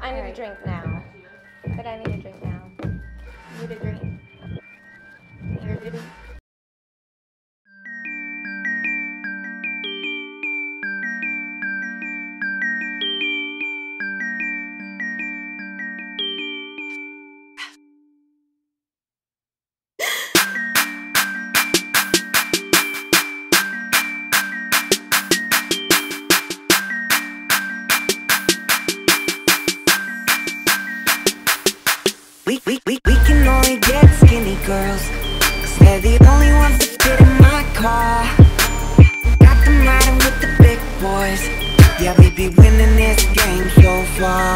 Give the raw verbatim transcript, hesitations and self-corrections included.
I need right. a drink now. But I need a drink now. You need a drink. Here, baby. We, we, we, we can only get skinny girls, 'cause they're the only ones that fit in my car. Got them riding with the big boys. Yeah, we be winning this game so far.